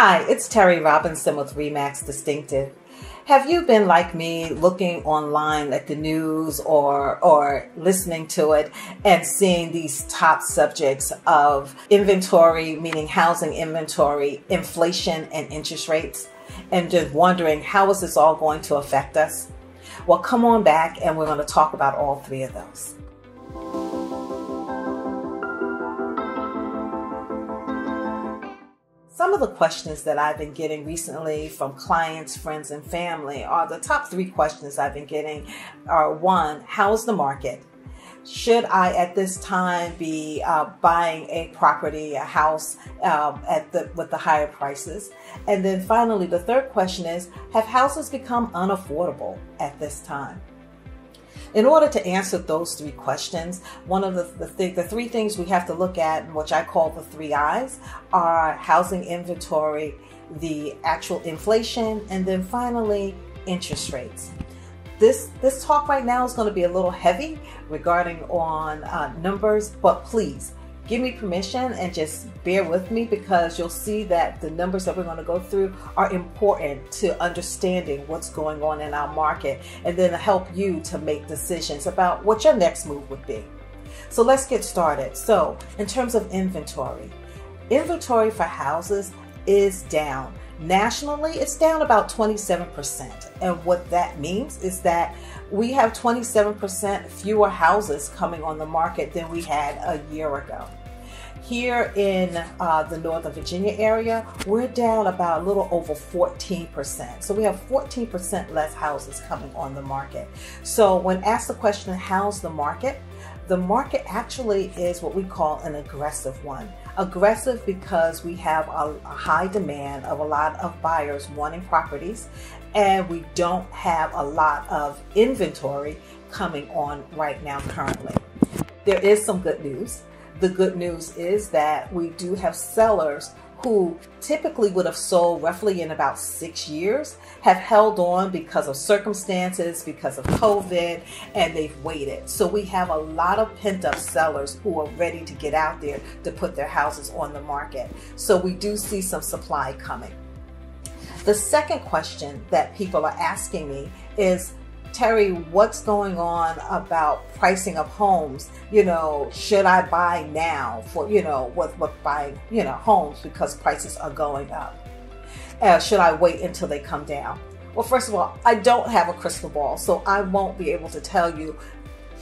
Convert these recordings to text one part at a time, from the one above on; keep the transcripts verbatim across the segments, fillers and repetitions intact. Hi, it's Terri Robinson with RE/MAX Distinctive. Have you been like me, looking online at the news or, or listening to it and seeing these top subjects of inventory, meaning housing inventory, inflation, and interest rates, and just wondering how is this all going to affect us? Well, come on back and we're going to talk about all three of those. Some of the questions that I've been getting recently from clients, friends, and family are the top three questions I've been getting are one, how's the market? Should I at this time be uh, buying a property, a house um, at the, with the higher prices? And then finally, the third question is, have houses become unaffordable at this time? In order to answer those three questions, one of the, the, th the three things we have to look at, and which I call the three I's, are housing inventory, the actual inflation, and then finally, interest rates. This, this talk right now is going to be a little heavy regarding on uh, numbers, but please give me permission and just bear with me, because you'll see that the numbers that we're going to go through are important to understanding what's going on in our market and then help you to make decisions about what your next move would be. So let's get started. So in terms of inventory, inventory for houses is down. Nationally, it's down about twenty-seven percent. And what that means is that we have twenty-seven percent fewer houses coming on the market than we had a year ago. Here in uh, the Northern Virginia area, we're down about a little over fourteen percent. So we have fourteen percent less houses coming on the market. So when asked the question, how's the market? The market actually is what we call an aggressive one. Aggressive because we have a, a high demand of a lot of buyers wanting properties, and we don't have a lot of inventory coming on right now currently. There is some good news. The good news is that we do have sellers who typically would have sold roughly in about six years, have held on because of circumstances, because of COVID, and they've waited. So we have a lot of pent-up sellers who are ready to get out there to put their houses on the market. So we do see some supply coming. The second question that people are asking me is, Terri, what's going on about pricing of homes? You know, should I buy now for, you know, with, with buying, you know, homes because prices are going up? Uh, should I wait until they come down? Well, first of all, I don't have a crystal ball, so I won't be able to tell you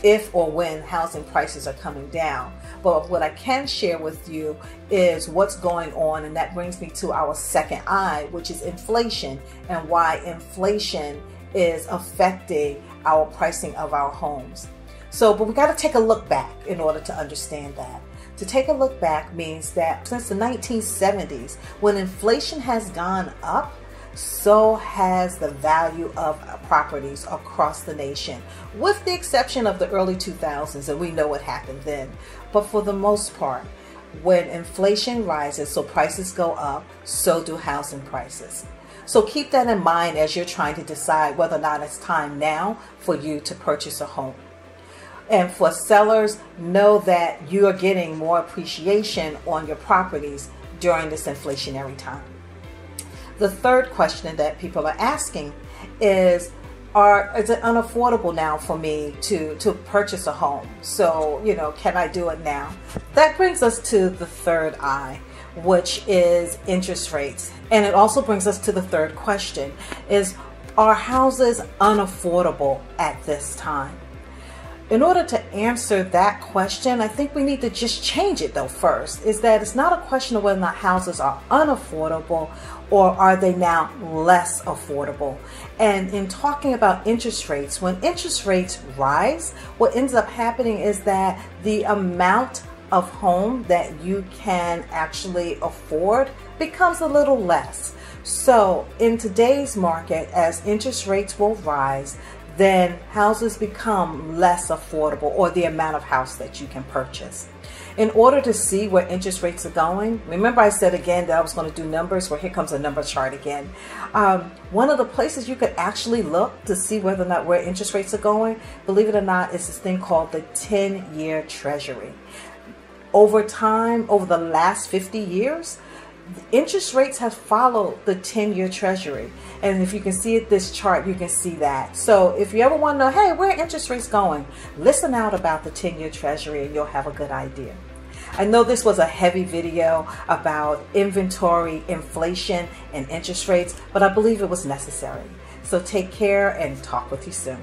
if or when housing prices are coming down. But what I can share with you is what's going on, and that brings me to our second I, which is inflation, and why inflation is affecting our pricing of our homes. So, but we got to take a look back in order to understand that. To take a look back means that since the nineteen seventies, when inflation has gone up, so has the value of properties across the nation, with the exception of the early two thousands, and we know what happened then. But for the most part, when inflation rises, so prices go up, so do housing prices. So keep that in mind as you're trying to decide whether or not it's time now for you to purchase a home. And for sellers, know that you are getting more appreciation on your properties during this inflationary time. The third question that people are asking is, Are, is it unaffordable now for me to, to purchase a home? So, you know, can I do it now? That brings us to the third I, which is interest rates. And it also brings us to the third question, is are houses unaffordable at this time? In order to answer that question, I think we need to just change it though first, is that it's not a question of whether or not houses are unaffordable, or are they now less affordable? And in talking about interest rates, when interest rates rise, what ends up happening is that the amount of home that you can actually afford becomes a little less. So in today's market, as interest rates will rise, then houses become less affordable, or the amount of house that you can purchase. In order to see where interest rates are going, remember I said again that I was going to do numbers, well, here comes a number chart again. Um, one of the places you could actually look to see whether or not where interest rates are going, believe it or not, is this thing called the ten-year treasury. Over time, over the last fifty years, interest rates have followed the ten-year treasury. And if you can see it, this chart, you can see that. So if you ever want to know, hey, where are interest rates going? Listen out about the ten-year treasury and you'll have a good idea. I know this was a heavy video about inventory, inflation, and interest rates, but I believe it was necessary. So take care and talk with you soon.